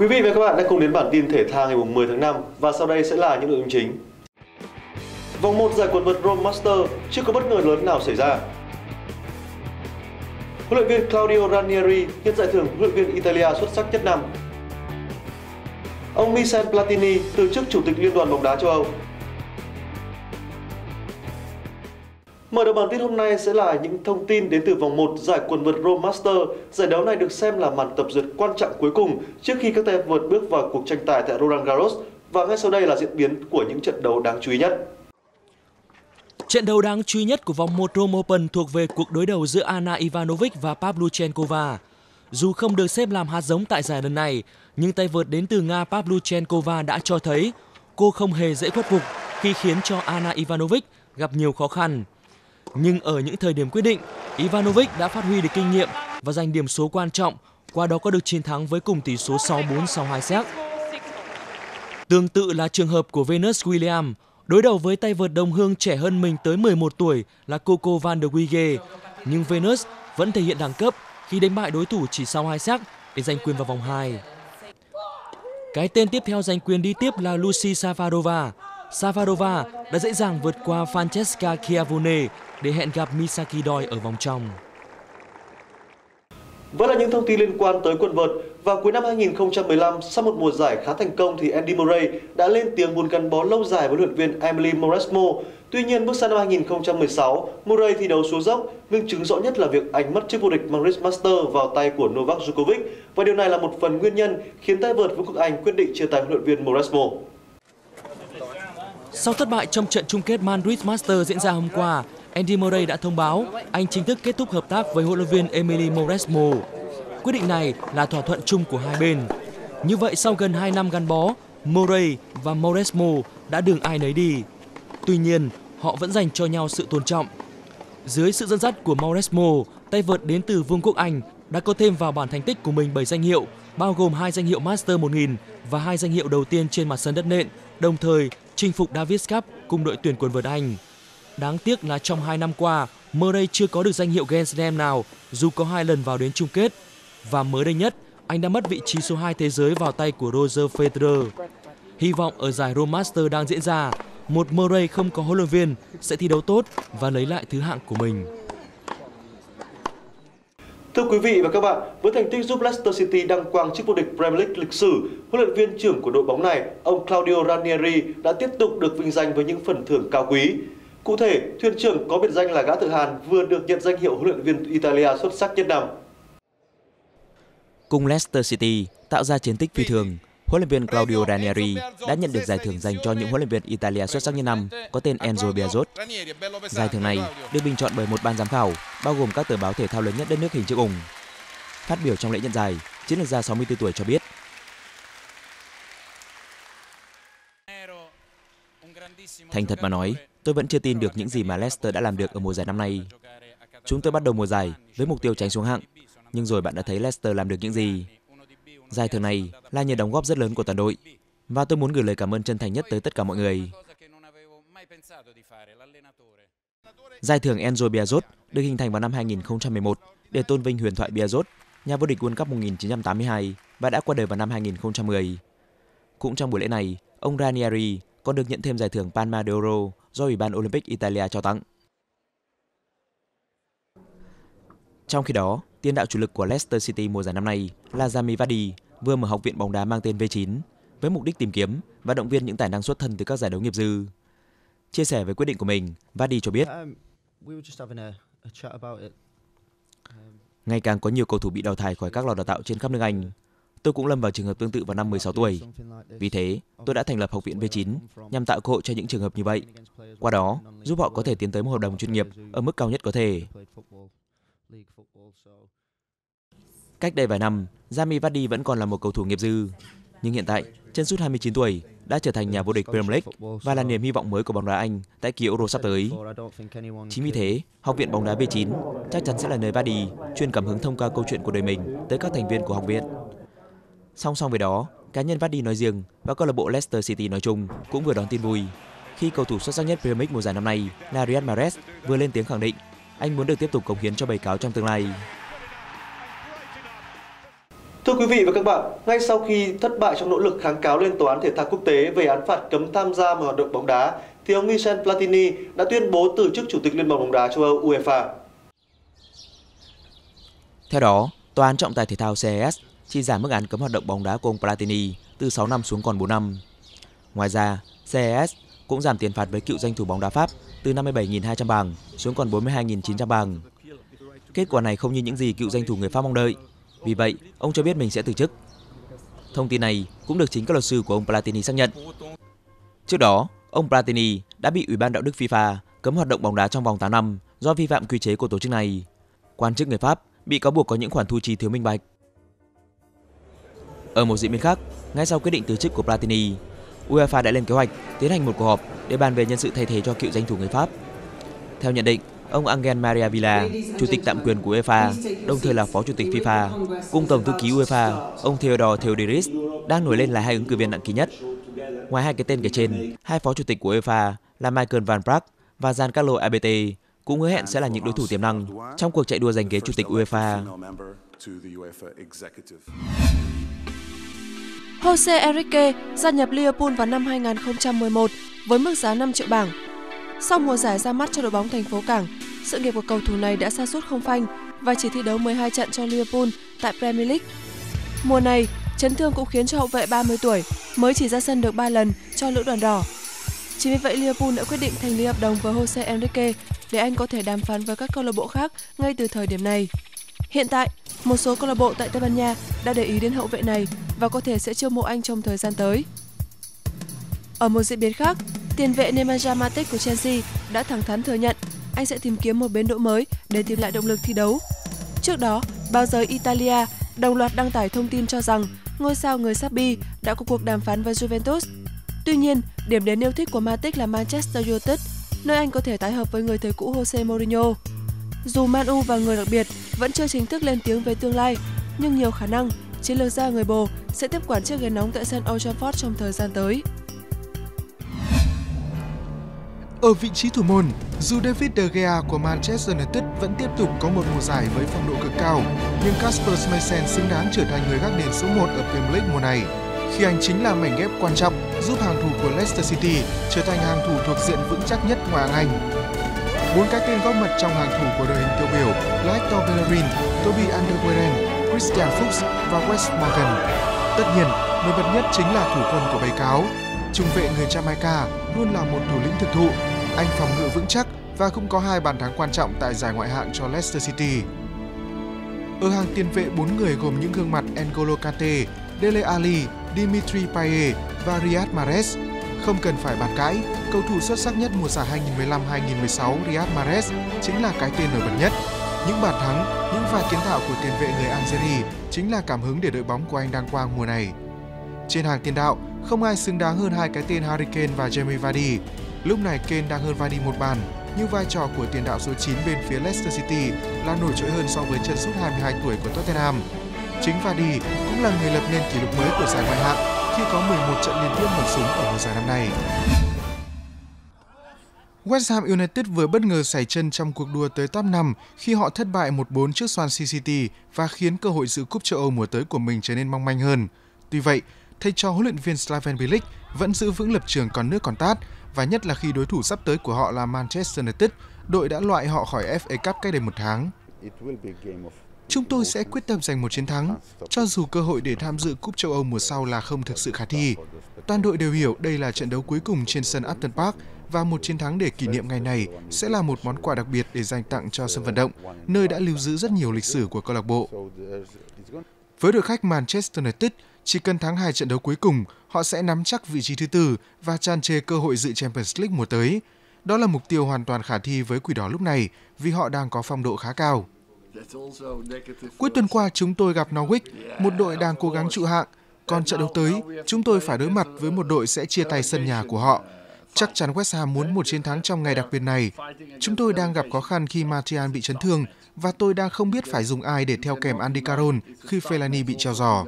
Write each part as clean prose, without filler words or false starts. Quý vị và các bạn đã cùng đến bản tin thể thao ngày 10 tháng 5 và sau đây sẽ là những nội dung chính. Vòng 1 giải quần vợt Rome Master chưa có bất ngờ lớn nào xảy ra. Huấn luyện viên Claudio Ranieri nhận giải thưởng huấn luyện viên Italia xuất sắc nhất năm. Ông Michel Platini từ chức chủ tịch Liên đoàn bóng đá châu Âu. Mở đầu bản tin hôm nay sẽ là những thông tin đến từ vòng 1 giải quần vợt Rome Master. Giải đấu này được xem là màn tập dượt quan trọng cuối cùng trước khi các tay vợt bước vào cuộc tranh tài tại Roland Garros. Và ngay sau đây là diễn biến của những trận đấu đáng chú ý nhất. Trận đấu đáng chú ý nhất của vòng 1 Rome Open thuộc về cuộc đối đầu giữa Anna Ivanovic và Pavlyuchenkova. Dù không được xếp làm hạt giống tại giải lần này, nhưng tay vợt đến từ Nga Pavlyuchenkova đã cho thấy cô không hề dễ khuất phục khi khiến cho Anna Ivanovic gặp nhiều khó khăn. Nhưng ở những thời điểm quyết định, Ivanovic đã phát huy được kinh nghiệm và giành điểm số quan trọng, qua đó có được chiến thắng với cùng tỷ số 6-4 sau 2 set. Tương tự là trường hợp của Venus Williams, đối đầu với tay vợt đồng hương trẻ hơn mình tới 11 tuổi là Coco Vandeweghe, nhưng Venus vẫn thể hiện đẳng cấp khi đánh bại đối thủ chỉ sau 2 set để giành quyền vào vòng 2. Cái tên tiếp theo giành quyền đi tiếp là Lucie Safarova. Safarova đã dễ dàng vượt qua Francesca Chiavone để hẹn gặp Misaki Doi ở vòng trong. Vẫn là những thông tin liên quan tới quần vợt. Vào cuối năm 2015, sau một mùa giải khá thành công thì Andy Murray đã lên tiếng muốn gắn bó lâu dài với huấn luyện viên Amélie Mauresmo. Tuy nhiên, bước sang năm 2016, Murray thi đấu xuống dốc, nhưng chứng rõ nhất là việc anh mất chức vô địch Rome Master vào tay của Novak Djokovic. Và điều này là một phần nguyên nhân khiến tay vợt Vương quốc Anh quyết định chia tay huấn luyện viên Mauresmo. Sau thất bại trong trận chung kết Rome Master diễn ra hôm qua, Andy Murray đã thông báo anh chính thức kết thúc hợp tác với huấn luyện viên Amélie Mauresmo. Quyết định này là thỏa thuận chung của hai bên. Như vậy, sau gần 2 năm gắn bó, Murray và Mauresmo đã đường ai nấy đi. Tuy nhiên, họ vẫn dành cho nhau sự tôn trọng. Dưới sự dẫn dắt của Mauresmo, tay vợt đến từ Vương quốc Anh đã có thêm vào bản thành tích của mình 7 danh hiệu, bao gồm 2 danh hiệu Master 1000 và 2 danh hiệu đầu tiên trên mặt sân đất nện, đồng thời chinh phục Davis Cup cùng đội tuyển quần vợt Anh. Đáng tiếc là trong 2 năm qua, Murray chưa có được danh hiệu Grand Slam nào dù có 2 lần vào đến chung kết. Và mới đây nhất, anh đã mất vị trí số 2 thế giới vào tay của Roger Federer. Hy vọng ở giải Rome Master đang diễn ra, một Murray không có huấn luyện viên sẽ thi đấu tốt và lấy lại thứ hạng của mình. Thưa quý vị và các bạn, với thành tích giúp Leicester City đăng quang chức vô địch Premier League lịch sử, huấn luyện viên trưởng của đội bóng này, ông Claudio Ranieri đã tiếp tục được vinh danh với những phần thưởng cao quý. Cụ thể, thuyền trưởng có biệt danh là gã tự Hàn vừa được nhận danh hiệu huấn luyện viên Italia xuất sắc nhất năm. Cùng Leicester City tạo ra chiến tích phi thường, huấn luyện viên Claudio Ranieri đã nhận được giải thưởng dành cho những huấn luyện viên Italia xuất sắc nhất năm có tên Enzo Bearzot. Giải thưởng này được bình chọn bởi một ban giám khảo bao gồm các tờ báo thể thao lớn nhất đất nước hình chữ ủng. Phát biểu trong lễ nhận giải, chiến lược gia 64 tuổi cho biết: "Thành thật mà nói, tôi vẫn chưa tin được những gì mà Leicester đã làm được ở mùa giải năm nay. Chúng tôi bắt đầu mùa giải với mục tiêu tránh xuống hạng, nhưng rồi bạn đã thấy Leicester làm được những gì. Giải thưởng này là nhờ đóng góp rất lớn của toàn đội, và tôi muốn gửi lời cảm ơn chân thành nhất tới tất cả mọi người." Giải thưởng Enzo Bearzot được hình thành vào năm 2011 để tôn vinh huyền thoại Bearzot, nhà vô địch World Cup 1982 và đã qua đời vào năm 2010. Cũng trong buổi lễ này, ông Ranieri còn được nhận thêm giải thưởng Palma d'Oro do Ủy ban Olympic Italia trao tặng. Trong khi đó, tiền đạo chủ lực của Leicester City mùa giải năm nay là Jamie Vardy vừa mở học viện bóng đá mang tên V9 với mục đích tìm kiếm và động viên những tài năng xuất thân từ các giải đấu nghiệp dư. Chia sẻ về quyết định của mình, Vardy cho biết: "Ngày càng có nhiều cầu thủ bị đào thải khỏi các lò đào tạo trên khắp nước Anh. Tôi cũng lâm vào trường hợp tương tự vào năm 16 tuổi. Vì thế, tôi đã thành lập học viện V9 nhằm tạo cơ hội cho những trường hợp như vậy. Qua đó, giúp họ có thể tiến tới một hợp đồng chuyên nghiệp ở mức cao nhất có thể." Cách đây vài năm, Jamie Vardy vẫn còn là một cầu thủ nghiệp dư, nhưng hiện tại, chân sút 29 tuổi đã trở thành nhà vô địch Premier League và là niềm hy vọng mới của bóng đá Anh tại kỳ Euro sắp tới. Chính vì thế, Học viện bóng đá V9 chắc chắn sẽ là nơi Vardy truyền cảm hứng thông qua câu chuyện của đời mình tới các thành viên của học viện. Song song với đó, cá nhân Vardy nói riêng và câu lạc bộ Leicester City nói chung cũng vừa đón tin vui khi cầu thủ xuất sắc nhất Premier League mùa giải năm nay là Riyad Mahrez vừa lên tiếng khẳng định anh muốn được tiếp tục cống hiến cho bầy cáo trong tương lai. Thưa quý vị và các bạn, ngay sau khi thất bại trong nỗ lực kháng cáo lên Tòa án Thể thao Quốc tế về án phạt cấm tham gia vào hoạt động bóng đá, thì ông Michel Platini đã tuyên bố từ chức Chủ tịch Liên đoàn bóng đá châu Âu UEFA. Theo đó, Tòa án trọng tài thể thao CES chỉ giảm mức án cấm hoạt động bóng đá của ông Platini từ 6 năm xuống còn 4 năm. Ngoài ra, CES cũng giảm tiền phạt với cựu danh thủ bóng đá Pháp từ 57.200 bảng xuống còn 42.900 bảng. Kết quả này không như những gì cựu danh thủ người Pháp mong đợi. Vì vậy, ông cho biết mình sẽ từ chức. Thông tin này cũng được chính các luật sư của ông Platini xác nhận. Trước đó, ông Platini đã bị Ủy ban đạo đức FIFA cấm hoạt động bóng đá trong vòng 8 năm do vi phạm quy chế của tổ chức này. Quan chức người Pháp bị cáo buộc có những khoản thu chi thiếu minh bạch. Ở một diễn biến khác, ngay sau quyết định từ chức của Platini, UEFA đã lên kế hoạch tiến hành một cuộc họp để bàn về nhân sự thay thế cho cựu danh thủ người Pháp. Theo nhận định, ông Angel Maria Villa, chủ tịch tạm quyền của UEFA, đồng thời là phó chủ tịch FIFA, cùng tổng thư ký UEFA, ông Theodore Theodoris, đang nổi lên là hai ứng cử viên nặng ký nhất. Ngoài hai cái tên kể trên, hai phó chủ tịch của UEFA là Michael Van Praag và Giancarlo Abete cũng hứa hẹn sẽ là những đối thủ tiềm năng trong cuộc chạy đua giành ghế chủ tịch UEFA. Jose Enrique gia nhập Liverpool vào năm 2011 với mức giá 5 triệu bảng. Sau mùa giải ra mắt cho đội bóng thành phố Cảng, sự nghiệp của cầu thủ này đã sa sút không phanh và chỉ thi đấu 12 trận cho Liverpool tại Premier League. Mùa này, chấn thương cũng khiến cho hậu vệ 30 tuổi mới chỉ ra sân được 3 lần cho lữ đoàn đỏ. Chính vì vậy, Liverpool đã quyết định thành lập hợp đồng với Jose Enrique để anh có thể đàm phán với các câu lạc bộ khác ngay từ thời điểm này. Hiện tại, một số câu lạc bộ tại Tây Ban Nha đã để ý đến hậu vệ này và có thể sẽ chiêu mộ anh trong thời gian tới. Ở một diễn biến khác, tiền vệ Nemanja Matic của Chelsea đã thẳng thắn thừa nhận anh sẽ tìm kiếm một bến đỗ mới để tìm lại động lực thi đấu. Trước đó, báo giới Italia đồng loạt đăng tải thông tin cho rằng ngôi sao người Serbi đã có cuộc đàm phán với Juventus. Tuy nhiên, điểm đến yêu thích của Matic là Manchester United, nơi anh có thể tái hợp với người thầy cũ Jose Mourinho. Dù Man U và người đặc biệt vẫn chưa chính thức lên tiếng về tương lai, nhưng nhiều khả năng chiến lược gia người Bồ sẽ tiếp quản chiếc ghế nóng tại sân Old Trafford trong thời gian tới. Ở vị trí thủ môn, dù David De Gea của Manchester United vẫn tiếp tục có một mùa giải với phong độ cực cao, nhưng Kasper Schmeichel xứng đáng trở thành người gác đền số 1 ở Premier League mùa này, khi anh chính là mảnh ghép quan trọng giúp hàng thủ của Leicester City trở thành hàng thủ thuộc diện vững chắc nhất ngoại hạng Anh. Bốn cái tên góp mặt trong hàng thủ của đội hình tiêu biểu là Hector Bellerin, Toby Alderweireld, Christian Fuchs và Wes Morgan. Tất nhiên, nổi bật nhất chính là thủ quân của bầy cáo. Trung vệ người Jamaica luôn là một thủ lĩnh thực thụ, anh phòng ngự vững chắc và cũng có hai bàn thắng quan trọng tại giải ngoại hạng cho Leicester City. Ở hàng tiền vệ 4 người gồm những gương mặt N'Golo Kante, Dele Alli, Dimitri Payet và Riyad Mahrez. Không cần phải bàn cãi, cầu thủ xuất sắc nhất mùa giải 2015-2016 Riyad Mahrez chính là cái tên nổi bật nhất. Những bàn thắng, những pha kiến tạo của tiền vệ người Algeria chính là cảm hứng để đội bóng của anh đang quang mùa này. Trên hàng tiền đạo, không ai xứng đáng hơn hai cái tên Harry Kane và Jamie Vardy. Lúc này Kane đang hơn Vardy một bàn, nhưng vai trò của tiền đạo số 9 bên phía Leicester City là nổi trội hơn so với chân sút 22 tuổi của Tottenham. Chính Vardy cũng là người lập nên kỷ lục mới của giải ngoại hạng khi có 11 trận liên tiếp nổ súng ở mùa giải năm nay. West Ham United vừa bất ngờ sảy chân trong cuộc đua tới top 5 khi họ thất bại 1-4 trước Swansea City và khiến cơ hội dự cúp châu Âu mùa tới của mình trở nên mong manh hơn. Tuy vậy, thầy trò huấn luyện viên Slaven Bilic vẫn giữ vững lập trường còn nước còn tát, và nhất là khi đối thủ sắp tới của họ là Manchester United, đội đã loại họ khỏi FA Cup cách đây một tháng. Chúng tôi sẽ quyết tâm giành một chiến thắng, cho dù cơ hội để tham dự cúp châu Âu mùa sau là không thực sự khả thi. Toàn đội đều hiểu đây là trận đấu cuối cùng trên sân Upton Park và một chiến thắng để kỷ niệm ngày này sẽ là một món quà đặc biệt để dành tặng cho sân vận động, nơi đã lưu giữ rất nhiều lịch sử của câu lạc bộ. Với đội khách Manchester United, chỉ cần thắng 2 trận đấu cuối cùng, họ sẽ nắm chắc vị trí thứ 4 và tràn trề cơ hội dự Champions League mùa tới. Đó là mục tiêu hoàn toàn khả thi với Quỷ Đỏ lúc này vì họ đang có phong độ khá cao. Cuối tuần qua chúng tôi gặp Norwich, một đội đang cố gắng trụ hạng. Còn trận đấu tới, chúng tôi phải đối mặt với một đội sẽ chia tay sân nhà của họ. Chắc chắn West Ham muốn một chiến thắng trong ngày đặc biệt này. Chúng tôi đang gặp khó khăn khi Martial bị chấn thương và tôi đang không biết phải dùng ai để theo kèm Andy Carroll khi Fellaini bị treo giò.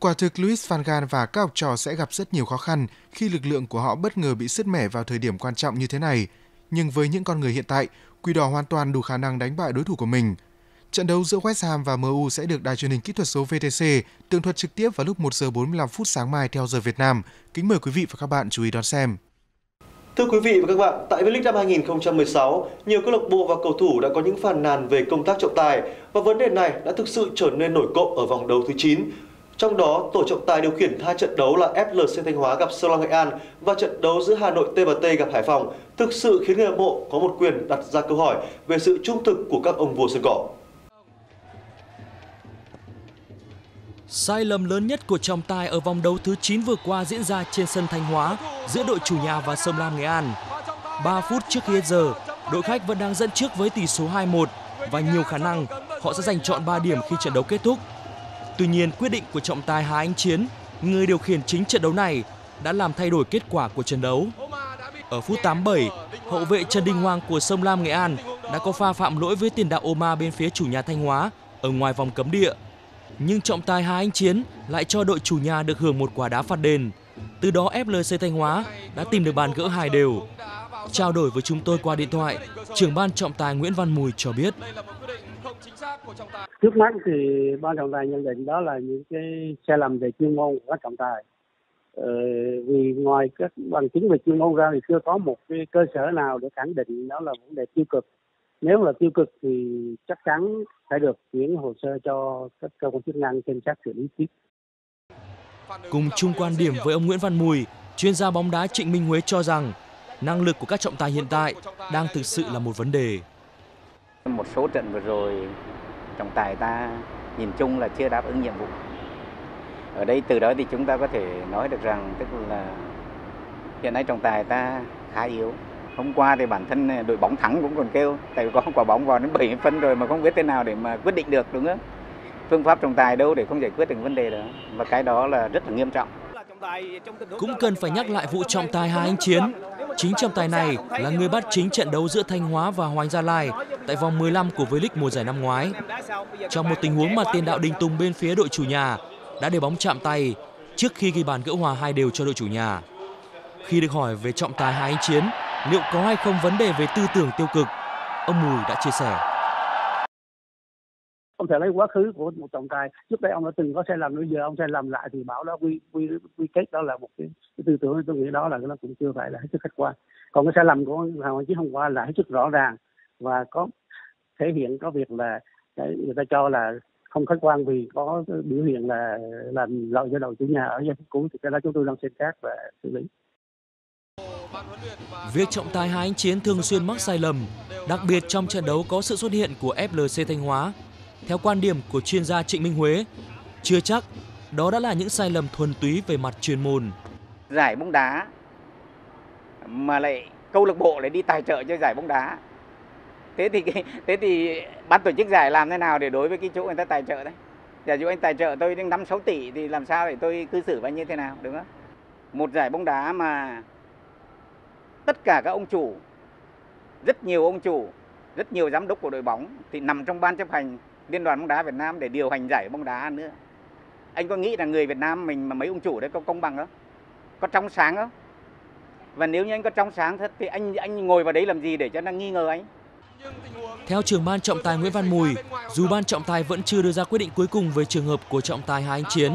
Quả thực Louis van Gaal và các học trò sẽ gặp rất nhiều khó khăn khi lực lượng của họ bất ngờ bị sứt mẻ vào thời điểm quan trọng như thế này. Nhưng với những con người hiện tại, Quỷ Đỏ hoàn toàn đủ khả năng đánh bại đối thủ của mình. Trận đấu giữa West Ham và MU sẽ được đài truyền hình kỹ thuật số VTC tường thuật trực tiếp vào lúc 1:45 sáng mai theo giờ Việt Nam. Kính mời quý vị và các bạn chú ý đón xem. Thưa quý vị và các bạn, tại V-League năm 2016, nhiều câu lạc bộ và cầu thủ đã có những phàn nàn về công tác trọng tài và vấn đề này đã thực sự trở nên nổi cộm ở vòng đấu thứ 9. Trong đó, tổ trọng tài điều khiển hai trận đấu là FLC Thanh Hóa gặp Sông Lam Nghệ An và trận đấu giữa Hà Nội T&T gặp Hải Phòng thực sự khiến người hâm mộ có một quyền đặt ra câu hỏi về sự trung thực của các ông vua sân cỏ. Sai lầm lớn nhất của trọng tài ở vòng đấu thứ 9 vừa qua diễn ra trên sân Thanh Hóa giữa đội chủ nhà và Sông Lam Nghệ An. 3 phút trước hết giờ, đội khách vẫn đang dẫn trước với tỷ số 2-1 và nhiều khả năng họ sẽ giành trọn 3 điểm khi trận đấu kết thúc. Tuy nhiên, quyết định của trọng tài Hà Anh Chiến, người điều khiển chính trận đấu này, đã làm thay đổi kết quả của trận đấu. Ở phút 87, hậu vệ Trần Đình Hoàng của Sông Lam Nghệ An đã có pha phạm lỗi với tiền đạo Oma bên phía chủ nhà Thanh Hóa ở ngoài vòng cấm địa. Nhưng trọng tài Hà Anh Chiến lại cho đội chủ nhà được hưởng một quả đá phạt đền. Từ đó FLC Thanh Hóa đã tìm được bàn gỡ 2 đều. Trao đổi với chúng tôi qua điện thoại, trưởng ban trọng tài Nguyễn Văn Mùi cho biết. Trước mắt thì ban trọng tài nhận định đó là những cái sai lầm về chuyên môn của các trọng tài. Vì ngoài các bằng chứng về chuyên môn ra thì chưa có một cái cơ sở nào để khẳng định đó là vấn đề tiêu cực. Nếu là tiêu cực thì chắc chắn phải được chuyển hồ sơ cho các cơ quan chức năng xem xét xử lý tiếp. Cùng chung quan điểm với ông Nguyễn Văn Mùi, chuyên gia bóng đá Trịnh Minh Huế cho rằng năng lực của các trọng tài hiện tại đang thực sự là một vấn đề. Một số trận vừa rồi trọng tài ta nhìn chung là chưa đáp ứng nhiệm vụ. Ở đây từ đó thì chúng ta có thể nói được rằng tức là hiện nay trọng tài ta khá yếu. Hôm qua thì bản thân đội bóng thắng cũng còn kêu, tại vì có quả bóng vào đến 70 phân rồi mà không biết thế nào để mà quyết định được, đúng không? Phương pháp trọng tài đâu để không giải quyết được vấn đề đó, và cái đó là rất là nghiêm trọng. Cũng cần phải nhắc lại vụ trọng tài Hà Anh Chiến. Chính trọng tài này là người bắt chính trận đấu giữa Thanh Hóa và Hoàng Gia Lai tại vòng 15 của V-League mùa giải năm ngoái. Trong một tình huống mà tiền đạo Đình Tùng bên phía đội chủ nhà đã để bóng chạm tay trước khi ghi bàn gỡ hòa 2 đều cho đội chủ nhà. Khi được hỏi về trọng tài Hà Anh Chiến, liệu có hay không vấn đề về tư tưởng tiêu cực, ông Mùi đã chia sẻ. Ông thể lấy quá khứ của một trọng tài, trước đây ông đã từng có sai lầm, bây giờ ông sai lầm lại thì bảo đó quy kết đó là một cái tư tưởng, tôi nghĩ đó là nó cũng chưa phải là hết sức khách quan. Còn cái sai lầm của Hà Anh Chiến hôm qua là hết sức rõ ràng và có thể hiện có việc là người ta cho là không khách quan vì có biểu hiện là làm lợi cho đội chủ nhà ở giai đoạn cuối, thì cái đó chúng tôi đang xem xét và xử lý. Việc trọng tài Hà Anh Chiến thường xuyên mắc sai lầm, đặc biệt trong trận đấu có sự xuất hiện của FLC Thanh Hóa. Theo quan điểm của chuyên gia Trịnh Minh Huế, chưa chắc đó đã là những sai lầm thuần túy về mặt chuyên môn. Giải bóng đá mà lại câu lạc bộ lại đi tài trợ cho giải bóng đá. Thế thì ban tổ chức giải làm thế nào để đối với cái chỗ người ta tài trợ đấy? Giả dụ anh tài trợ tôi đến 5-6 tỷ thì làm sao để tôi cư xử với anh như thế nào, đúng không? Một giải bóng đá mà tất cả các ông chủ, rất nhiều ông chủ, rất nhiều giám đốc của đội bóng thì nằm trong ban chấp hành Liên đoàn bóng đá Việt Nam để điều hành giải bóng đá nữa. Anh có nghĩ là người Việt Nam mình mà mấy ông chủ đấy có công bằng không? Có trong sáng không? Và nếu như anh có trong sáng thật thì anh ngồi vào đấy làm gì để cho nó nghi ngờ anh? Theo trưởng ban trọng tài Nguyễn Văn Mùi, dù ban trọng tài vẫn chưa đưa ra quyết định cuối cùng về trường hợp của trọng tài Hà Anh Chiến,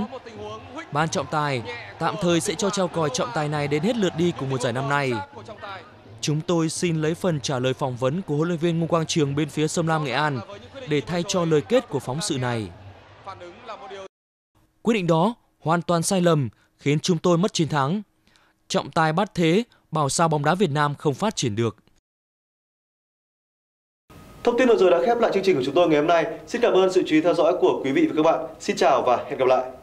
ban trọng tài tạm thời sẽ cho trao còi trọng tài này đến hết lượt đi của mùa giải năm nay. Chúng tôi xin lấy phần trả lời phỏng vấn của huấn luyện viên Ngô Quang Trường bên phía Sông Lam Nghệ An để thay cho lời kết của phóng sự này. Quyết định đó hoàn toàn sai lầm, khiến chúng tôi mất chiến thắng. Trọng tài bắt thế, bảo sao bóng đá Việt Nam không phát triển được. Thông tin vừa rồi đã khép lại chương trình của chúng tôi ngày hôm nay. Xin cảm ơn sự chú ý theo dõi của quý vị và các bạn. Xin chào và hẹn gặp lại.